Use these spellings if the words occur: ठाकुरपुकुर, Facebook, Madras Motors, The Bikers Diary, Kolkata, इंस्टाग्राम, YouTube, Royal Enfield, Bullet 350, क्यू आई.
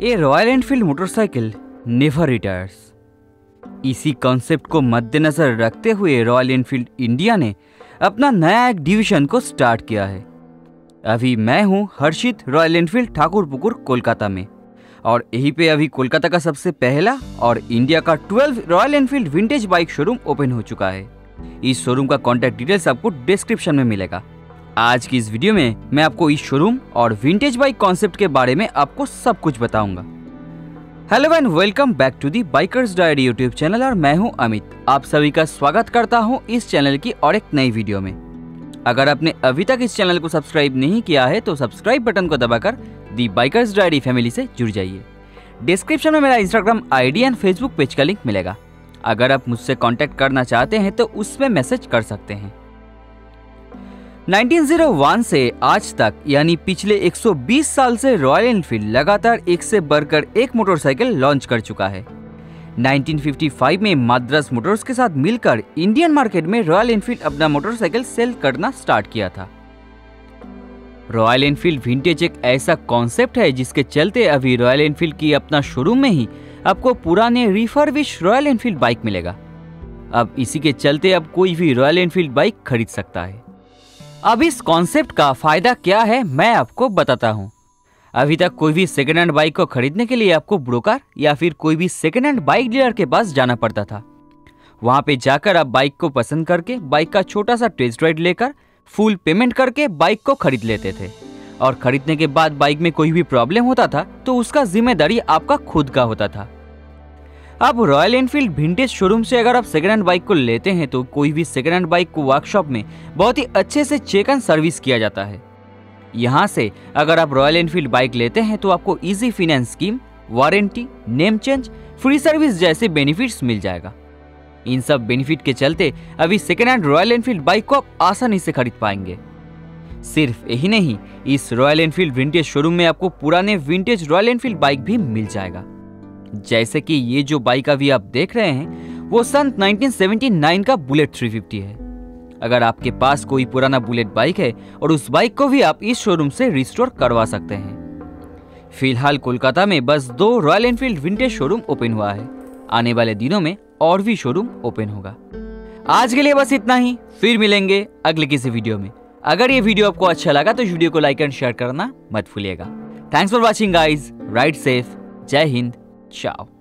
ये Royal Enfield motorcycle never retires, इसी concept को मद्देनजर रखते हुए रॉयल एनफील्ड इंडिया ने अपना नया एक डिवीजन को स्टार्ट किया है। अभी मैं हूँ हर्षित, रॉयल एनफील्ड ठाकुरपुकुर कोलकाता में, और यहीं पे अभी कोलकाता का सबसे पहला और इंडिया का 12 Royal Enfield vintage bike showroom open हो चुका है। इस शोरूम का कॉन्टैक्ट डिटेल्स आपको डिस्क्रिप्शन में मिलेगा। आज की इस वीडियो में मैं आपको इस शोरूम और विंटेज बाइक कॉन्सेप्ट के बारे में आपको सब कुछ बताऊंगा। Hello and welcome back to the bikers diary YouTube channel, और मैं हूं अमित। आप सभी का स्वागत करता हूं इस चैनल की और एक नई वीडियो में। अगर आपने अभी तक इस चैनल को सब्सक्राइब नहीं किया है तो सब्सक्राइब बटन को दबाकर दी बाइकर्स डायरी फैमिली से जुड़ जाइए। डिस्क्रिप्शन में मेरा इंस्टाग्राम ID and Facebook page का लिंक मिलेगा। अगर आप मुझसे कॉन्टेक्ट करना चाहते हैं तो उसमें मैसेज कर सकते हैं। 1901 से आज तक यानी पिछले 120 साल से रॉयल एनफील्ड लगातार एक से बढ़कर एक मोटरसाइकिल लॉन्च कर चुका है। 1955 में मद्रास मोटर्स के साथ मिलकर इंडियन मार्केट में रॉयल एनफील्ड अपना मोटरसाइकिल सेल करना स्टार्ट किया था। रॉयल एनफील्ड विंटेज एक ऐसा कॉन्सेप्ट है जिसके चलते अभी रॉयल एनफील्ड की अपना शोरूम में ही आपको पुराने रिफर्बिश रॉयल एनफील्ड बाइक मिलेगा। अब इसी के चलते अब कोई भी रॉयल एनफील्ड बाइक खरीद सकता है। अब इस कॉन्सेप्ट का फायदा क्या है मैं आपको बताता हूँ। अभी तक कोई भी सेकेंड हैंड बाइक को खरीदने के लिए आपको ब्रोकर या फिर कोई भी सेकेंड हैंड बाइक डीलर के पास जाना पड़ता था। वहाँ पे जाकर आप बाइक को पसंद करके बाइक का छोटा सा टेस्ट राइड लेकर फुल पेमेंट करके बाइक को खरीद लेते थे, और खरीदने के बाद बाइक में कोई भी प्रॉब्लम होता था तो उसका जिम्मेदारी आपका खुद का होता था। अब रॉयल एनफील्ड विंटेज शोरूम से अगर आप सेकेंड हैंड बाइक को लेते हैं तो कोई भी सेकेंड हैंड बाइक को वर्कशॉप में बहुत ही अच्छे से चेक एंड सर्विस किया जाता है। यहाँ से अगर आप रॉयल एनफील्ड बाइक लेते हैं तो आपको easy finance scheme, warranty, name change, free service जैसे बेनिफिट्स मिल जाएगा। इन सब बेनिफिट के चलते अभी second hand Royal Enfield bike को आप आसानी से खरीद पाएंगे। सिर्फ यही नहीं, इस रॉयल एनफील्ड विंटेज शोरूम में आपको पुराने विंटेज रॉयल एनफील्ड बाइक भी मिल जाएगा। जैसे कि ये जो बाइक अभी आप देख रहे हैं वो सन 1979 का बुलेट 350 है। अगर आपके पास कोई पुराना बुलेट बाइक है और उस बाइक को भी आप इस शोरूम से रिस्टोर करवा सकते हैं। फिलहाल कोलकाता में बस 2 Royal Enfield vintage showroom open हुआ है। आने वाले दिनों में और भी शोरूम ओपन होगा। आज के लिए बस इतना ही, फिर मिलेंगे अगले किसी वीडियो में। अगर ये वीडियो आपको अच्छा लगा तो वीडियो को लाइक एंड शेयर करना मत भूलिएगा। Thanks for watching guys, ride safe, जय हिंद, ciao।